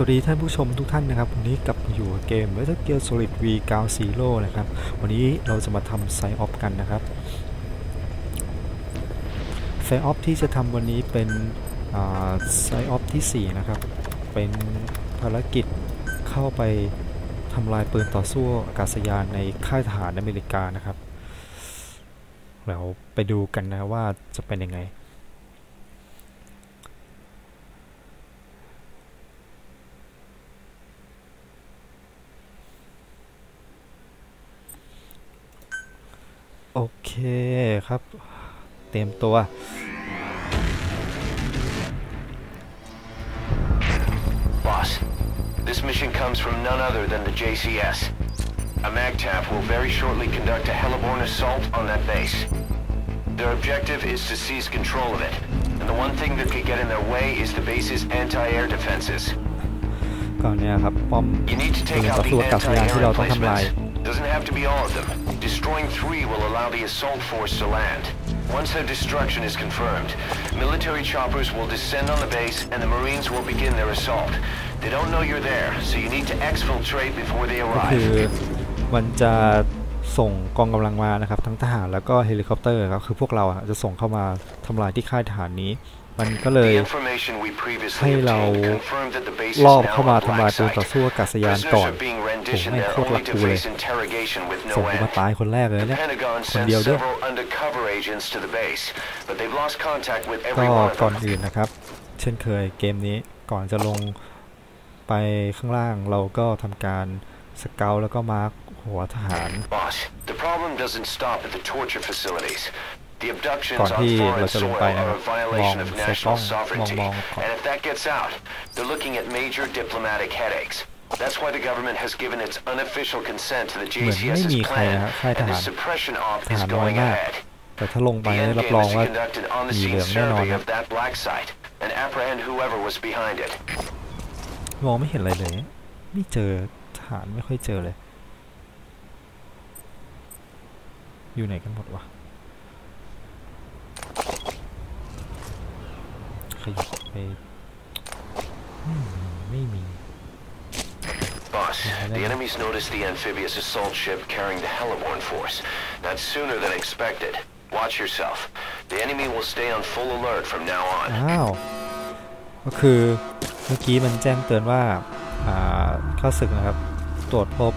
สวัสดีท่านผู้ชมทุกท่านนะครับวันนี้กลับมาอยู่กับเกม Metal Gear Solid V Ground Zeroes นะครับวันนี้เราจะมาทำไซออฟกันนะครับไซออฟที่จะทำวันนี้เป็นไซออฟที่4นะครับเป็นภารกิจเข้าไปทำลายปืนต่อสู้อากาศยานในค่ายทหารอเมริกานะครับแล้วไปดูกันนะว่าจะเป็นยังไงโอเคครับเตรียมตัวBoss, this mission comes from none other than the JCS. A MAGTAP will very shortly conduct a Helleborn assault on that base. Their objective is to seize control of it, and the one thing that could get in their way is the base's anti-air defenses. ก่อนเนี่ยครับป้อมเป็นต่อสู้กับยานที่เราต้องทำลายDoesn't have to be all of them. Destroying 3 will allow the assault force to land. Once their destruction is confirmed, military choppers will descend on the base and the Marines will begin their assault. They don't know you're there, so you need to exfiltrate before they arrive. คือมันจะส่งกองกำลังมานะครับทั้งทหารแล้วก็เฮลิคอปเตอร์ครับคือพวกเราจะส่งเข้ามาทำลายที่ค่ายทหารนี้มันก็เลยให้เราลอบเข้ามาทำลายปืนต่อสู้อากาศยานก่อนผมให้โคตรหลักกูเลยส่งกูมาตายคนแรกเลยเนี่ยคนเดียวด้วยก็ก่อนอื่นนะครับเช่นเคยเกมนี้ก่อนจะลงไปข้างล่างเราก็ทำการสเกาต์แล้วก็มาร์คหัวทหารก่อนที่เราจะลงไปนะครับมองใส่กล้องมองก่อนเหมือนไม่มีใครนะครับค่ายทหารน้อยมากแต่ถ้าลงไปรับรองว่ามีเหลืองแน่นอนครับมองไม่เห็นอะไรเลยไม่เจอทหารไม่ค่อยเจอเลยอยู่ไหนกันหมดวะไม่มี Boss, the enemies noticed the amphibious assault ship carrying the Helleborn force. That's sooner than expected. Watch yourself. The enemy will stay on full alert from now on. อ้าวก็คือเมื่อกี้มันแจ้งเตือนว่าข้าศึกนะครับตรวจพบ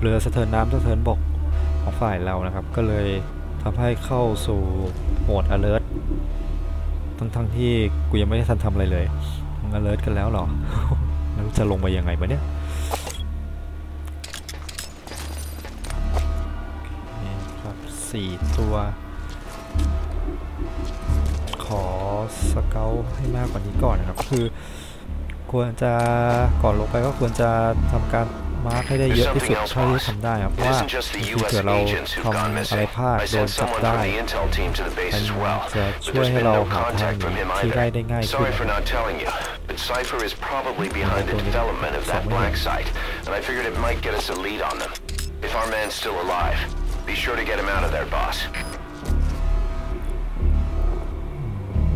เรือสะเทินน้ำสะเทินบกของฝ่ายเรานะครับก็เลยทำให้เข้าสู่โหมด alertทั้งที่กูยังไม่ได้ทำอะไรเลยมันเลิศกันแล้วหรอแล้วจะลงไปยังไงมาเนี่ยนี่ครับ4ตัวขอสเกลให้มากกว่านี้ก่อนนะครับคือควรจะก่อนลงไปก็ควรจะทำการมาร์คให้ได้เยอะที่สุดเท่าที่ทำได้ครับว่าเผื่อเราทำอะไรพลาดโดนจับได้จะช่วยให้เราหาทางที่ได้ง่ายขึ้นไม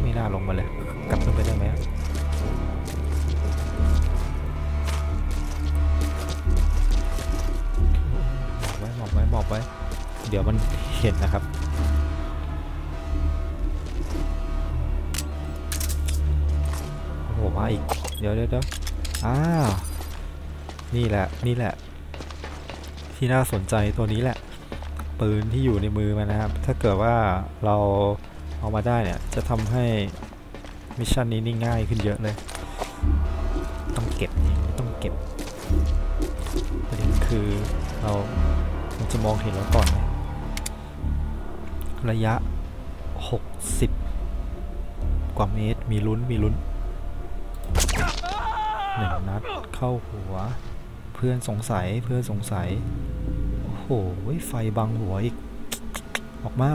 ่น่าลงมาเลยกลับขึ้นไปได้ไหมบอกไว้เดี๋ยวมันเห็นนะครับโอ้โหมาอีกเดี๋ยวนี่แหละที่น่าสนใจตัวนี้แหละปืนที่อยู่ในมือมันนะครับถ้าเกิดว่าเราเอามาได้เนี่ยจะทำให้มิชชั่นนี้ง่ายขึ้นเยอะเลยต้องเก็บประเด็นคือเราจะมองเห็นแล้วก่อนระยะ60กว่าเมตรมีลุ้นหนึ่งนัดเข้าหัวเพื่อนสงสัยโอ้โหไฟบังหัวอีกออกมา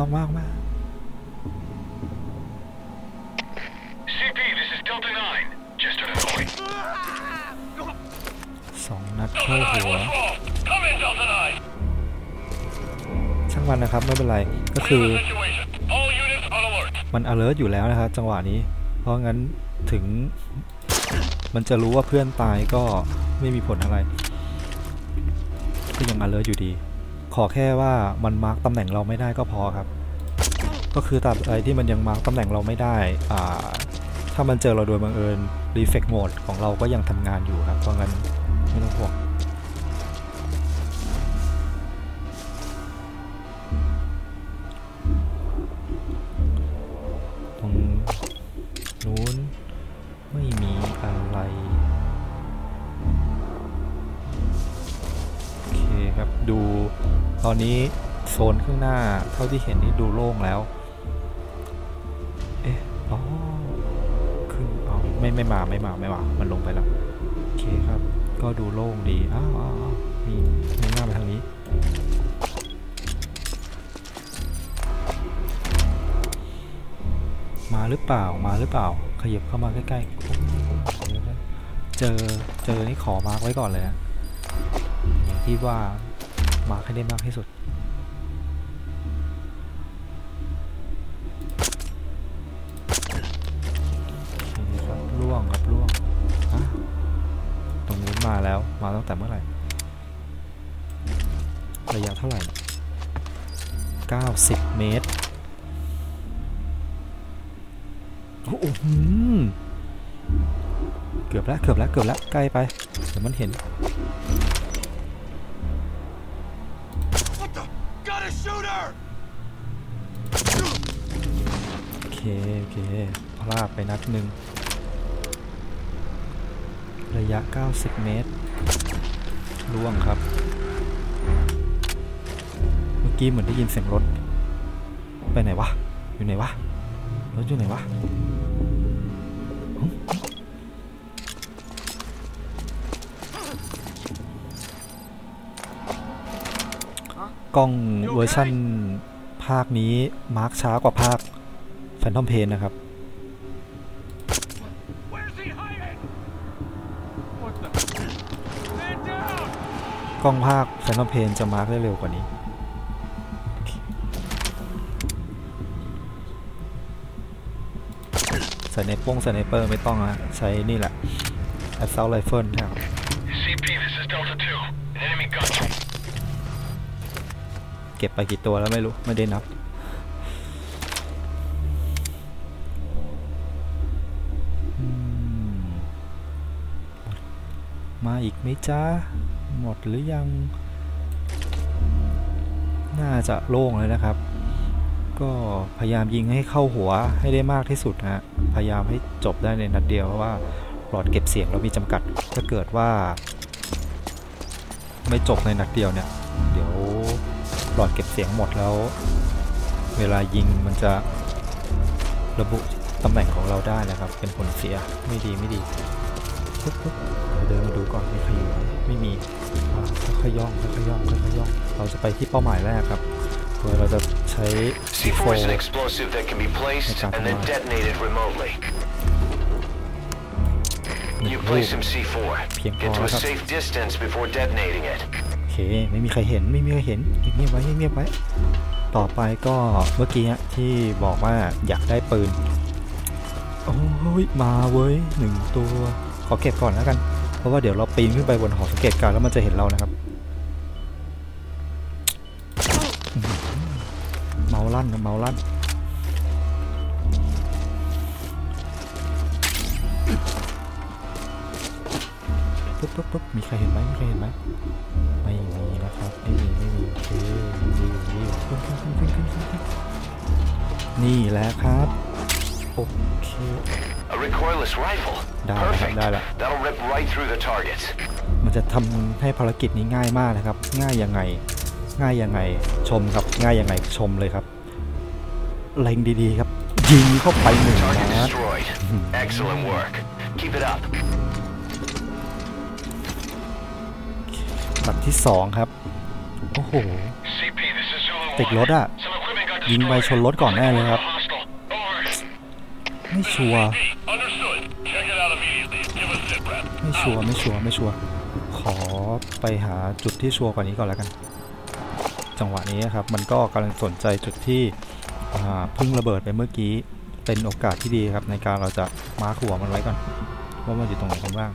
สองนัดเข้าหัวช่างมันนะครับไม่เป็นไรก็คือมัน alert อยู่แล้วนะครับจังหวะนี้เพราะงั้นถึง มันจะรู้ว่าเพื่อนตายก็ไม่มีผลอะไรก็ยังอันเลิศอยู่ดีขอแค่ว่ามันมาร์กตำแหน่งเราไม่ได้ก็พอครับก็คือตัดอะไรที่มันยังมาร์กตำแหน่งเราไม่ได้ถ้ามันเจอเราโดยบังเอิญรีเฟกโหมดของเราก็ยังทำงานอยู่ครับเพราะงั้นไม่ต้องห่วงตรงนู้นไม่มีอะไรโอเคครับดูตอนนี้โซนข้างหน้าเท่าที่เห็นนี่ดูโล่งแล้วเอ๊ะอ๋อขึ้นอ๋อไม่มามันลงไปแล้วโอเคครับก็ดูโล่งดีอ้าวมีหน้าไปทางนี้มาหรือเปล่าขยับเข้ามาใกล้ๆเจอนี่ขอมาร์คไว้ก่อนเลยนะอย่างที่ว่ามาร์คให้ได้มากที่สุดร่วงตรงนี้มาแล้วมาตั้งแต่เมื่อไหร่ระยะเท่าไหร่90เมตรโอ้โหเกือบแล้วใกล้ไปเดี๋ยวมันเห็นโอเคพลาดไปนัดหนึ่งระยะ90เมตรล่วงครับเมื่อกี้เหมือนได้ยินเสียงรถไปไหนวะอยู่ไหนวะรถอยู่ไหนวะกล้องเวอร์ชั่นภาคนี้มาร์คช้ากว่าภาคแฟนทอมเพนนะครับกล้องภาคแฟนทอมเพนจะมาร์คได้เร็วกว่านี้ใส่ในป้องใส่ในเปอร์ไม่ต้องนะใช้นี่แหละAssault Rifle นะครับเก็บไปกี่ตัวแล้วไม่รู้ไม่ได้นับมาอีกไหมจ้าหมดหรือยังน่าจะโล่งเลยนะครับก็พยายามยิงให้เข้าหัวให้ได้มากที่สุดนะพยายามให้จบได้ในนัดเดียวเพราะว่าหลอดเก็บเสียงเรามีจำกัดถ้าเกิดว่าไม่จบในนัดเดียวเนี่ยเดี๋ยวหลอดเก็บเสียงหมดแล้วเวลายิงมันจะระบุตำแหน่งของเราได้นะครับเป็นผลเสียไม่ดีเดินมาดูก่อนมีใครอยู่ไม่มีค่อยย่องเราจะไปที่เป้าหมายแรกครับโดยเราจะใช้ซีโฟในการทำงานเพียงพอครับโอเคไม่มีใครเห็นเงียบไว้ต่อไปก็เมื่อกี้ที่บอกว่าอยากได้ปืนโอ้ยมาเว้ยหนึ่งตัวขอเก็บก่อนแล้วกันเพราะว่าเดี๋ยวเราปีนขึ้นไปบนหอสังเกตการณ์แล้วมันจะเห็นเรานะครับเมาลั่นปุ๊บมีใครเห็นไหมไม่มีนะครับไม่มีโอเคขึ้นนี่แหละครับโอเคได้ละมันจะทำให้ภารกิจนี้ง่ายมากนะครับง่ายยังไงชมครับง่ายยังไงชมเลยครับเล็งดีๆครับยิงเข้าไปหนึ่งนัดนัดที่2ครับโอ้โหติดรถอ่ะยิงไปชนรถก่อนแน่เลยครับไม่ชัวร์ขอไปหาจุดที่ชัวร์กว่านี้ก่อนแล้วกันจังหวะนี้ครับมันก็กำลังสนใจจุดที่เพิ่งระเบิดไปเมื่อกี้เป็นโอกาสที่ดีครับในการเราจะมาร์คหัวมันไว้ก่อน ว่ามันอยู่ตรงไหนกันบ้าง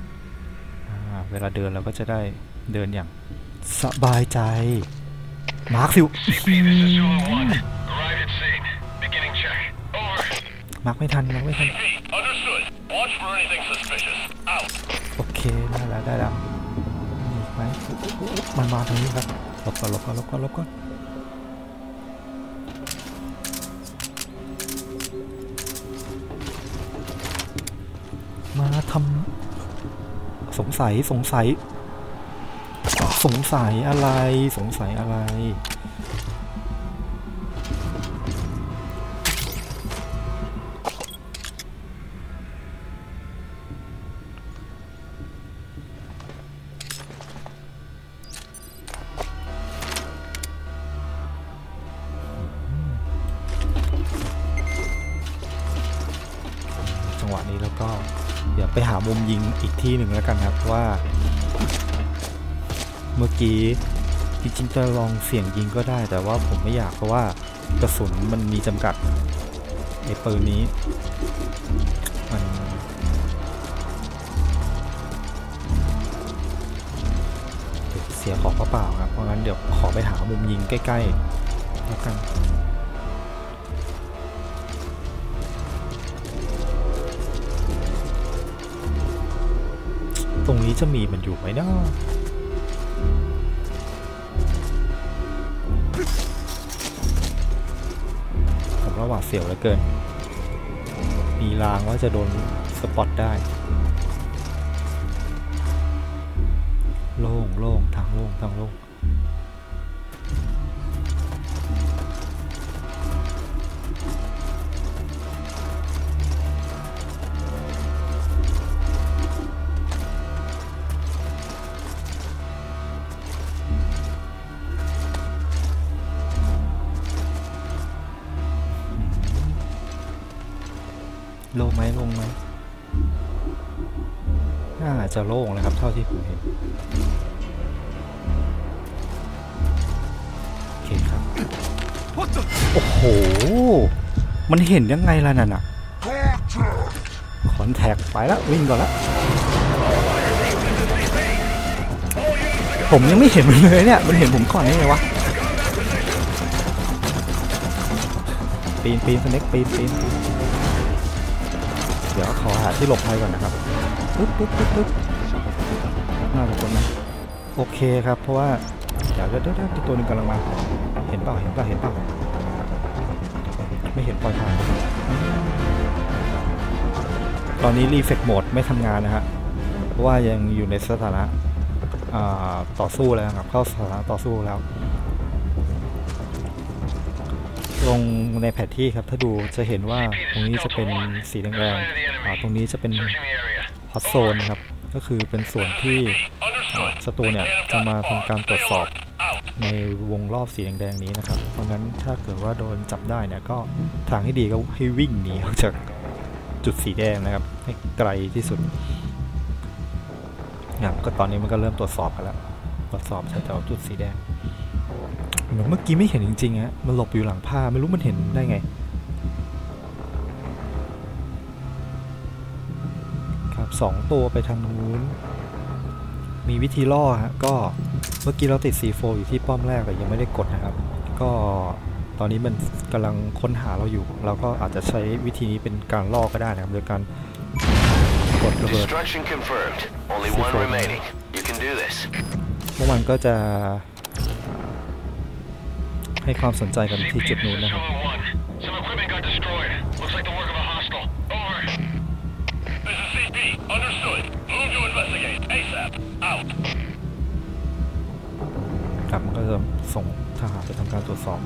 เวลาเดินเราก็จะได้เดินอย่างสบายใจมาร์คสิวมาร์คไม่ทันมาร์คไม่ทันโอเคได้แล้วได้แล้วมันมาทางนี้ครับลบก่อนลบก่อนลบก่อนลบก่อนมาทำสงสัยอะไรสงสัยอะไรจังหวะนี้แล้วก็เดี๋ยวไปหามุมยิงอีกที่หนึ่งแล้วกันครับว่าเมื่อกี้จริงๆจะลองเสี่ยงยิงก็ได้แต่ว่าผมไม่อยากเพราะว่ากระสุนมันมีจำกัดไอ้ปืนนี้เสียของเปล่าครับเพราะงั้นเดี๋ยวขอไปหามุมยิงใกล้ๆแล้วกันตรงนี้จะมีมันอยู่ไหมเนาะผมว่าหวาดเสียวเหลือเกินมีลางว่าจะโดนสปอตได้โล่งโล่งทางโล่งทางโล่งลงไหมลงไหมน่าจะโล่งนะครับเท่าที่ผมเห็นโอเคครับโอ้โหมันเห็นยังไงล่ะนั่นอ่ะคอนแทคไปแล้ววิ่งก่อนละผมยังไม่เห็นมันเลยเนี่ยมันเห็นผมก่อนได้ไงวะปีนปีนสเน็กปีนปีนเดี๋ยวขอหาที่หลบภัยก่อนนะครับปุ๊บปุ๊บปุ๊บปุ๊บน่าจะคนนะโอเคครับเพราะว่าเดี๋ยวตัวนึงกำลังมาเห็นเปล่าเห็นเปล่าเห็นเปล่าไม่เห็นปล่อยผ่านตอนนี้รีเฟกโหมดไม่ทำงานนะฮะเพราะว่ายังอยู่ในสถานะต่อสู้แล้วครับเข้าสถานะต่อสู้แล้วลงในแผนที่ครับถ้าดูจะเห็นว่าตรงนี้จะเป็นสีแดงๆตรงนี้จะเป็นฮอตโซนครับก็คือเป็นส่วนที่ศัตรูเนี่ยจะมาทำการตรวจสอบในวงรอบสีแดงๆนี้นะครับเพราะงั้นถ้าเกิดว่าโดนจับได้เนี่ยก็ทางที่ดีก็ให้วิ่งหนีออกจากจุดสีแดงนะครับให้ไกลที่สุดครับก็ตอนนี้มันก็เริ่มตรวจสอบกันแล้วตรวจสอบแถวๆจุดสีแดงเมื่อกี้ไม่เห็นจริงๆฮะมันหลบอยู่หลังผ้าไม่รู้มันเห็นได้ไงครับสองตัวไปทางนู้นมีวิธีล่อฮะก็เมื่อกี้เราติด C4 อยู่ที่ป้อมแรกแต่ยังไม่ได้กดนะครับก็ตอนนี้มันกำลังค้นหาเราอยู่เราก็อาจจะใช้วิธีนี้เป็นการล่อก็ได้นะครับโดยการกดระเบิดเมื่อวานก็จะให้ความสนใจกันที่จุดนู้นนะครับครับก็จะส่งทหารไปทำการตรวจสอบ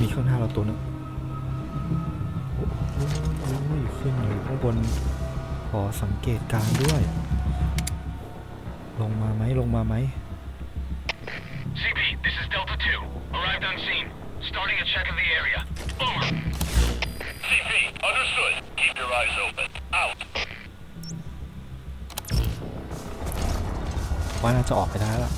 มีข้างหน้าเราตัวนึงขึ้นอยู่ข้างบนขอสังเกตการด้วยลงมาไหมลงมาไหมว่าน่าจะออกไปได้แล้ว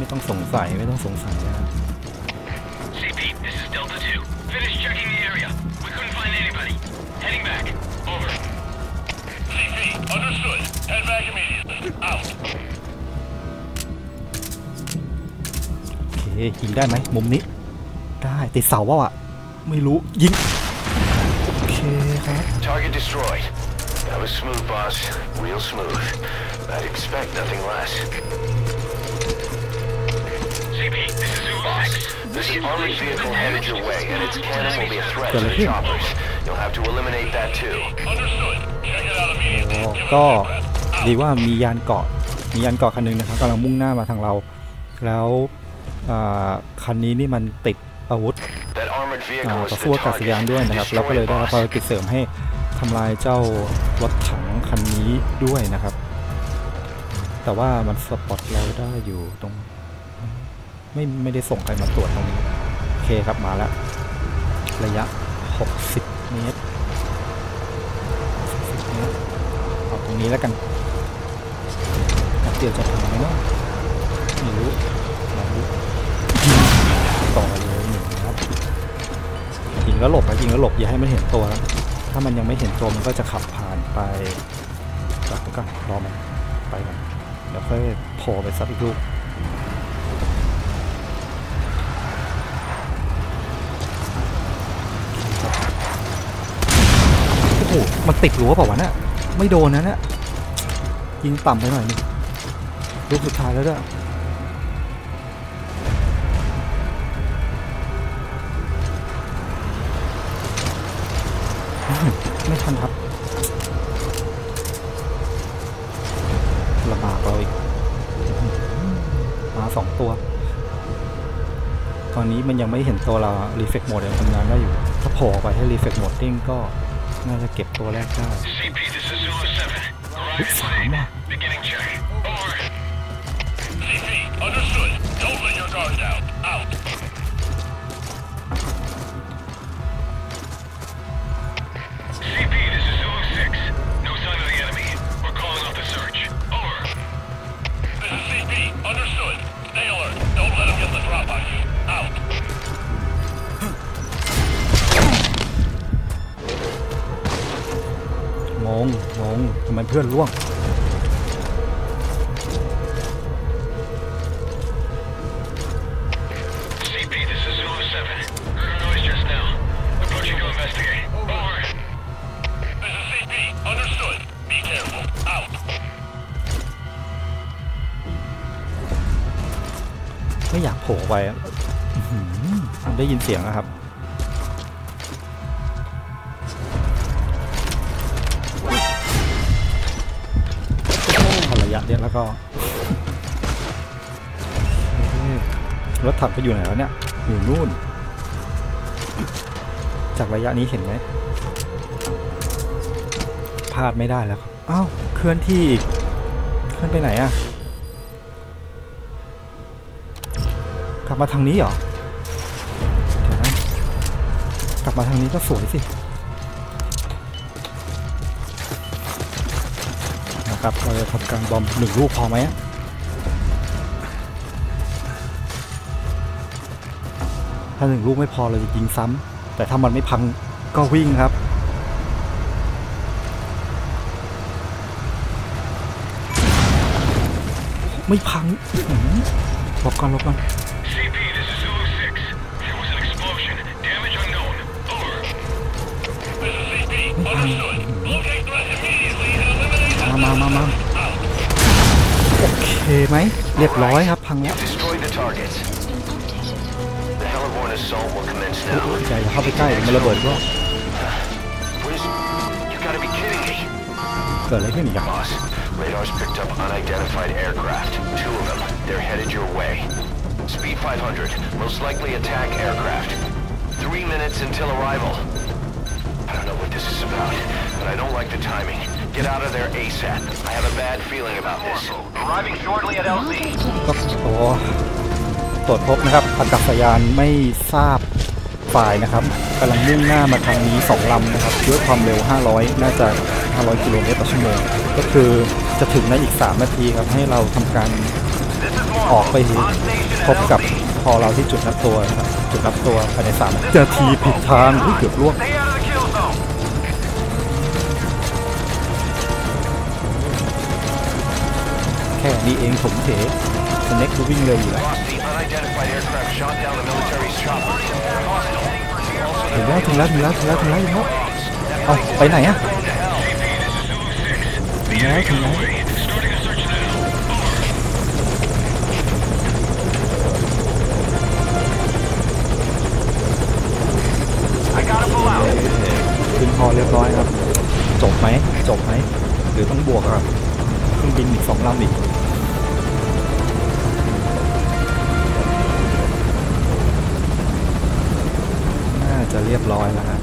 ไม่ต้องสงสัยนะครับโอเคยิงได้ไหมมุมนี้ได้ติดเสาว่าอะไม่รู้ยิงโอเคครับ Target destroyed That was smooth boss real smooth I'd expect nothing less CP this is boss This armored vehicle headed your way and its cannon will be a threat to the choppers You'll have to eliminate that too Understood Check it out immediately ก็ดีว่ามียานเกาะคันนึงนะครับกำลังมุ่งหน้ามาทางเราแล้วคันนี้นี่มันติดอาวุธต่อสู้กับอากาศยานด้วยนะครับแล้วก็เลยได้รับภารกิจเสริมให้ทำลายเจ้ารถถังคันนี้ด้วยนะครับแต่ว่ามันสปอตเราได้อยู่ตรงไม่ได้ส่งใครมาตรวจตรงนี้โอเคครับมาแล้วระยะ60เมตรเอาตรงนี้แล้วกันเดี๋ยวจะทำไหมเนาะไม่รู้ต่อเลยหนึ่งครับยิงแล้วหลบอย่าให้มันเห็นตัวนะถ้ามันยังไม่เห็นตัวมันก็จะขับผ่านไปจับก็รอมันไปก่อนแล้วค่อยพอไปซัดอีกลูกโอ้โหมันติดรั้วเปล่าวะเนี่ยไม่โดนนะเนี่ยยิงต่ำไปหน่อยนึงลูกสุดท้ายแล้วด้วยไม่ทันครับระบาดเราอีกมา2ตัวตอนนี้มันยังไม่เห็นตัวเรารีเฟกโหมดยังทำงานได้อยู่ถ้าโผล่ไปให้รีเฟกโหมดติ้งก็น่าจะเก็บตัวแรกได้สามนะงงทำไมเพื่อนล่วงไม่อยากโผล่ไปได้ยินเสียงนะครับแล้วก็รถถังไปอยู่ไหนแล้วเนี่ยอยู่นู่นจากระยะนี้เห็นไหมพลาดไม่ได้แล้วครับอ้าวเคลื่อนที่อีกเคลื่อนไปไหนอะกลับมาทางนี้เหรอเดี๋ยวนะกลับมาทางนี้ก็สวยสิครับเราจะทำการบอม1ลูกพอไหมถ้า1ลูกไม่พอเราจะยิงซ้ำแต่ถ้ามันไม่พังก็วิ่งครับไม่พังหลบก่อนมาโอเคไหมเรียบร้อยครับพังแล้วใจเข้าไปใกล้มันระเบิดก็เกิดอะไรขึ้นอีกครับGet out of there ASAP. I have a bad feeling about this. Arriving shortly at LZ. ตรวจพบนะครับอากาศยานไม่ทราบฝ่ายนะครับกำลังมุ่งหน้ามาทางนี้2ลำนะครับด้วยความเร็ว500น่าจะ500 กิโลเมตรต่อชั่วโมงก็คือจะถึงในอีก3 นาทีครับให้เราทำการ ออกไปพบกับพอเราที่จุดรับตัวครับจุดรับตัวภายใน3จะทีผิดทางที่เกือบล่วงแค่นี้เองผมเถอะสเน็กวิ่งเร็วอยู่แล้วถึงแล้วถึงแล้วถึงแล้วถึงแล้วถึงแล้วเนาะเอาไปไหนอะถึงแล้วถึงแล้วขึ้นพอเรียบร้อยครับจบไหมจบไหมหรือต้องบวกครับเครื่องบินอีก2ลำอีกน่าจะเรียบร้อยแล้วฮะ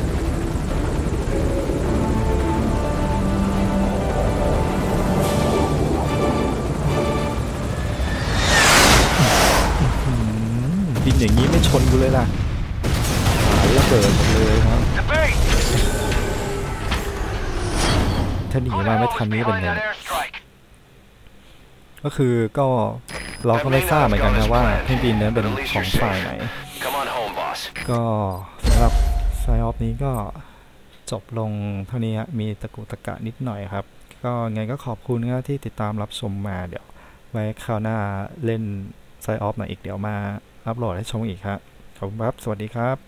บินอย่างนี้ไม่ชนกูเลยล่ะระเบิดเลยครับถ้าหนีมาไม่ทันนี้เป็นไงก็คือก็เราก็ไม่ทราบเหมือนกันนะว่าเครื่องบินนั้นเป็นของฝ่ายไหนก็สำหรับไซออฟนี้ก็จบลงเท่านี้ฮะมีตะกุตะกะนิดหน่อยครับก็ไงก็ขอบคุณนะที่ติดตามรับชมมาเดี๋ยวไว้คราวหน้าเล่นไซออฟหน่อยอีกเดี๋ยวมาอัปโหลดให้ชมอีกครับขอบคุณครับสวัสดีครับ